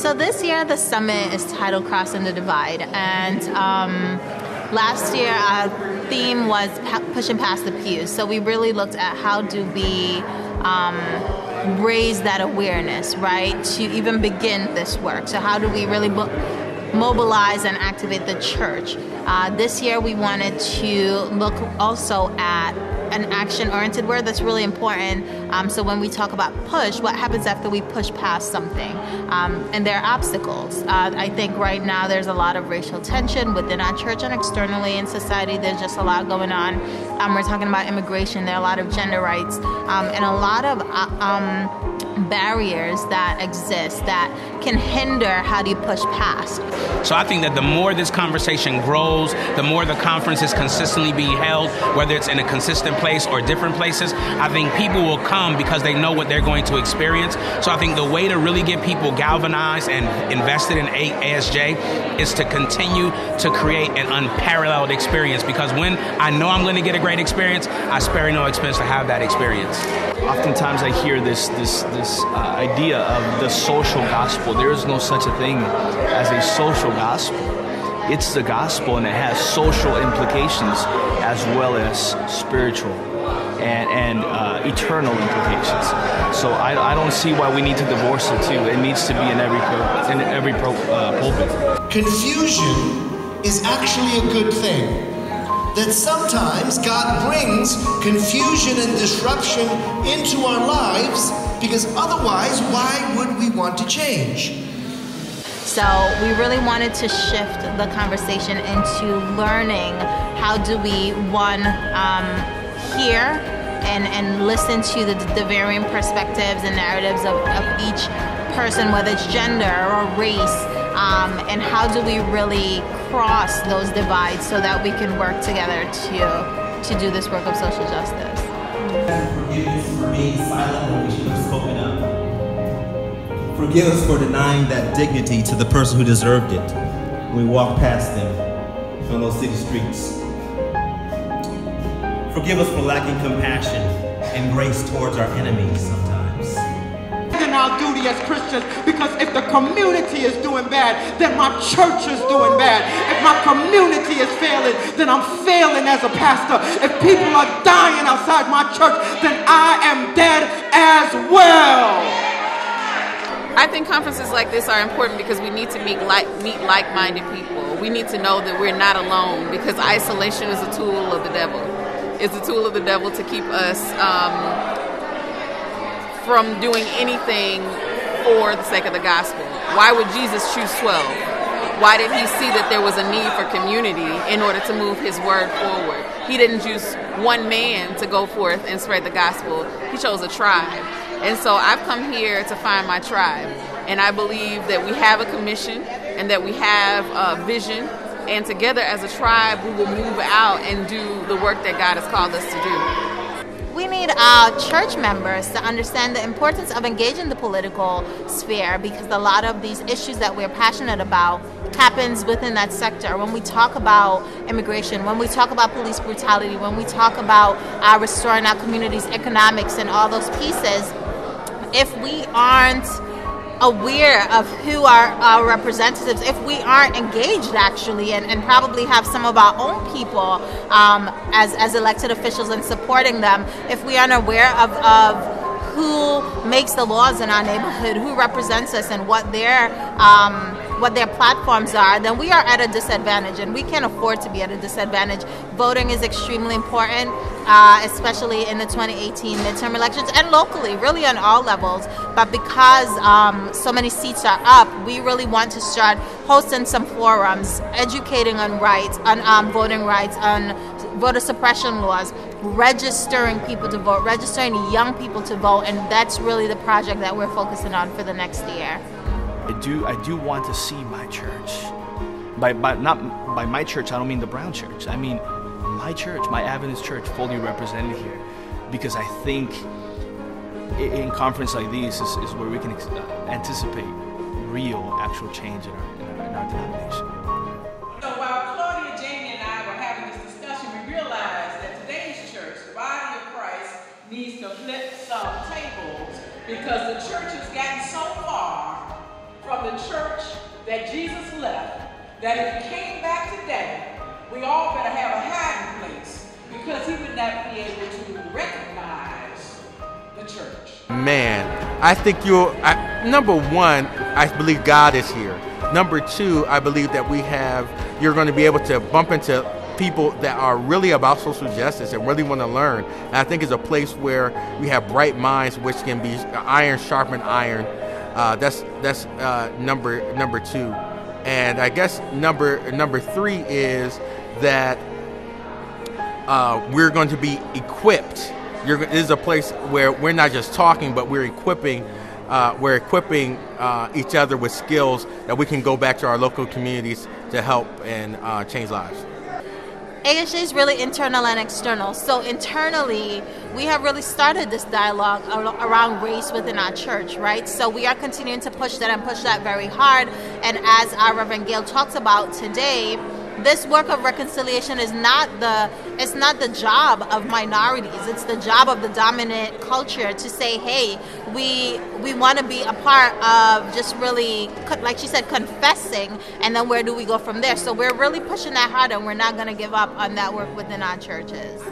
So this year the summit is titled Crossing the Divide, and last year our theme was pushing past the pews. So we really looked at how do we raise that awareness, right, to even begin this work. So how do we really mobilize and activate the church? This year we wanted to look also at an action-oriented word that's really important. So when we talk about push, what happens after we push past something? And there are obstacles. I think right now there's a lot of racial tension within our church and externally in society. There's just a lot going on. We're talking about immigration. There are a lot of gender rights and a lot of barriers that exist that can hinder how do you push past. So I think that the more this conversation grows, the more the conference is consistently being held, whether it's in a consistent place or different places, I think people will come because they know what they're going to experience. So I think the way to really get people galvanized and invested in ASJ is to continue to create an unparalleled experience, because when I know I'm going to get a great experience, I spare no expense to have that experience. Oftentimes I hear this idea of the social gospel. There is no such a thing as a social gospel. It's the gospel, and it has social implications as well as spiritual and eternal implications. So I don't see why we need to divorce the two. It needs to be in every pulpit. Confusion is actually a good thing. That sometimes God brings confusion and disruption into our lives, because otherwise, why would we want to change? So we really wanted to shift the conversation into learning how do we, one, hear and listen to the varying perspectives and narratives of each person, whether it's gender or race, and how do we really cross those divides so that we can work together to do this work of social justice. Forgive us for being silent when we should have spoken up. Forgive us for denying that dignity to the person who deserved it when we walk past them on those city streets. Forgive us for lacking compassion and grace towards our enemies sometimes. Our duty as Christians, because if the community is doing bad, then my church is doing bad. If my community is failing, then I'm failing as a pastor. If people are dying outside my church, then I am dead as well. I think conferences like this are important because we need to meet like-minded people. We need to know that we're not alone, because isolation is a tool of the devil. It's a tool of the devil to keep us from doing anything for the sake of the gospel. Why would Jesus choose 12? Why did he see that there was a need for community in order to move his word forward? He didn't choose one man to go forth and spread the gospel. He chose a tribe. And so I've come here to find my tribe. And I believe that we have a commission and that we have a vision. And together as a tribe, we will move out and do the work that God has called us to do. We need our church members to understand the importance of engaging the political sphere, because a lot of these issues that we're passionate about happens within that sector. When we talk about immigration, when we talk about police brutality, when we talk about restoring our communities' economics and all those pieces, if we aren't aware of who are our representatives, if we aren't engaged actually and probably have some of our own people as elected officials and supporting them, if we aren't aware of who makes the laws in our neighborhood, who represents us and what their platforms are, then we are at a disadvantage, and we can't afford to be at a disadvantage. Voting is extremely important, especially in the 2018 midterm elections and locally, really on all levels. But because so many seats are up, we really want to start hosting some forums, educating on rights, on voting rights, on voter suppression laws, registering people to vote, registering young people to vote, and that's really the project that we're focusing on for the next year. I do want to see my church. Not by my church, I don't mean the Brown Church. I mean my church, my Adventist church, fully represented here. Because I think in conference like these is where we can anticipate real, actual change in our denomination. So while Claudia, Jamie, and I were having this discussion, we realized that today's church, the body of Christ, needs to flip some tables, because the church has gotten so far from the church left, that if he came back today, we all better have a hiding place, because he would not be able to recognize the church. Man, I think number one, I believe God is here. Number two, I believe that you're going to be able to bump into people that are really about social justice and really want to learn. And I think it's a place where we have bright minds, which can be iron sharpened iron. That's number two, and I guess number three is that we're going to be equipped. It is a place where we're not just talking, but we're equipping. Each other with skills that we can go back to our local communities to help and change lives. AHJ is really internal and external. So internally, we have really started this dialogue around race within our church, right? So we are continuing to push that and push that very hard. And as our Reverend Gayle talked about today, this work of reconciliation is not the job of minorities. It's the job of the dominant culture to say, hey, we want to be a part of just really, like she said, confessing, and then where do we go from there? So we're really pushing that hard, and we're not going to give up on that work within our churches.